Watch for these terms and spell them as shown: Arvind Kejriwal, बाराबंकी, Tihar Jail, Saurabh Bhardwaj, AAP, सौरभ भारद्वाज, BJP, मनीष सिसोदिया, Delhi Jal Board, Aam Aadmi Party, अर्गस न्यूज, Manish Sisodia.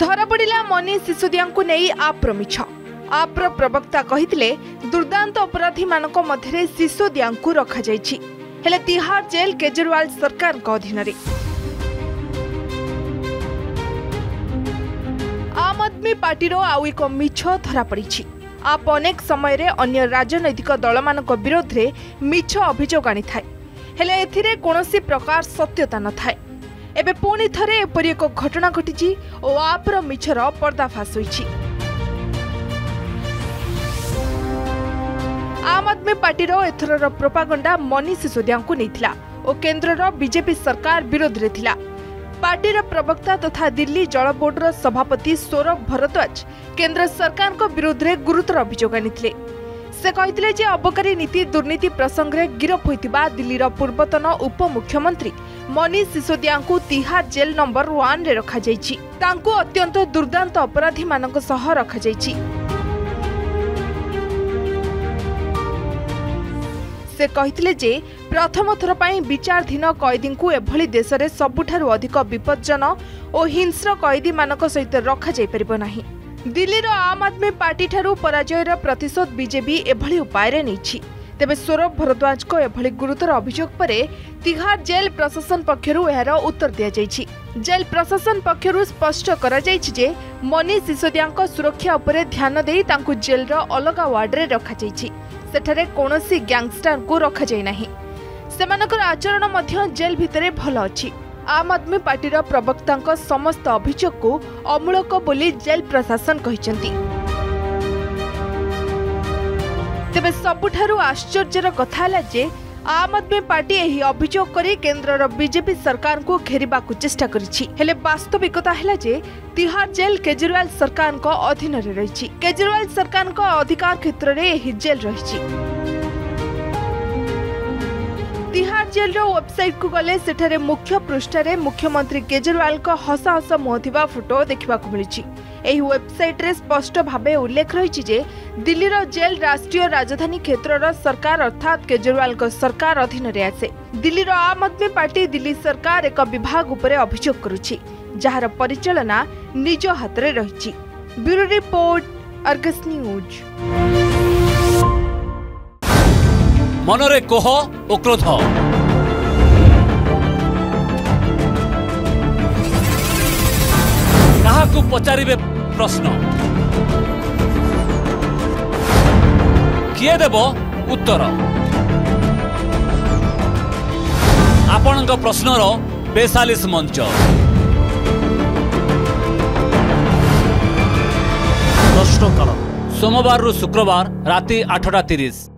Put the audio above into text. धरा पड़ा मनीष सिसोदिया को नहीं आप्र मिछ। आप्र प्रवक्ता कहितले दुर्दांत अपराधी मानक मध्य सिसोदिया को रखा जायछि हेले तिहार जेल केजरीवाल सरकार को अधीन रे। आम आदमी पार्टी रो आउ एक मिछ धरा पड़ी। आप अनेक समय रे अन्य राजनैतिक दल मान विरोध रे मिछ अभियोग आनी थाए हेले एथिरे कोनोसी प्रकार सत्यता न थाए। एबे पुणी थरे एपरि एक घटना घटी और आप्र मिछर पर्दाफाश होईछि। आम आदमी पार्टी एथर प्रोपागंडा मनीष सिसोदिया को नहीं और केन्द्र बीजेपी सरकार विरोध रे थिला। पार्टी प्रवक्ता तथा दिल्ली जल बोर्ड सभापति सौरभ भारद्वाज केन्द्र सरकार को विरोध रे गुरुतर अभियोग आनी से कहते जे अबकारी नीति दुर्नीति प्रसंग रे गिरफ होता दिल्लीर पूर्वतन उपमुख्यमंत्री मनीष सिसोदिया को तिहार जेल नंबर 1 रे रखा जायछि। तांको अत्यंत दुर्दांत अपराधी मानक सह रखा जायछि। से कहते जे प्रथम थर पर विचारधीन कैदी को एभली देश में सबुठारु अधिक विपज्जन और हिंस्र कैदी मानक सहित रखा जाय परिबो नाही। दिल्लीर आम आदमी पार्टी ठारू पराजयर प्रतिशोध बीजेपी एभली उपाय रे नैछि। तेबे सौरभ भरद्वाज को एभली गुरुतर अभियोग परे तिहार जेल प्रशासन पक्षरु एहार उत्तर दिया जायछि। जेल प्रशासन पक्षरु स्पष्ट करा जायछि जे मनीष सिसोदियाक सुरक्षा उपरे ध्यान देई तांकु जेलर अलगा वार्ड रे रखा जायछि। सेठारे कोनोसी गैंगस्टर को रखा जाय नाही। सेमानकर आचरण मध्य जेल भितरे भल अछि। आम आदमी पार्टी प्रवक्ता समस्त अभियोग को अमूलक बोली जेल प्रशासन कहिसेंती। तेबे सबुठारु आश्चर्यर कथा हला जे आम आदमी पार्टी एही अभियोग करी केन्द्र बीजेपी सरकार को घेरिबा को चेष्टा करिछि हेले वास्तविकता हला जे तिहार जेल केजरीवाल सरकार को अधीन रे रहिछि। केजरीवाल सरकार को अधिकार क्षेत्र रे एही जेल रहिछि। तिहार जेल वेबसाइट को गले सेठारे मुख्य पृष्ठ रे मुख्यमंत्री केजरीवाल का हसा हसा मुहथिबा फोटो देखा मिली। एही वेबसाइट रे स्पष्ट भावे उल्लेख रही जे दिल्लीर जेल राष्ट्रीय राजधानी क्षेत्र सरकार अर्थात केजरीवाल का सरकार अधीन रे आसे। दिल्लीर आम आदमी पार्टी दिल्ली सरकार एक विभाग उपरे अभियोग करुछि जहार परिचालना निज हाथ रे रहिछि। Bureau report अर्गस न्यूज। मनरे कोह ओ क्रोध काहाकु पचारिबे प्रश्न किए देब उत्तर आपनक प्रश्नर 42 मंच प्रश्नकाल सोमवार रु शुक्रवार राति 8:30।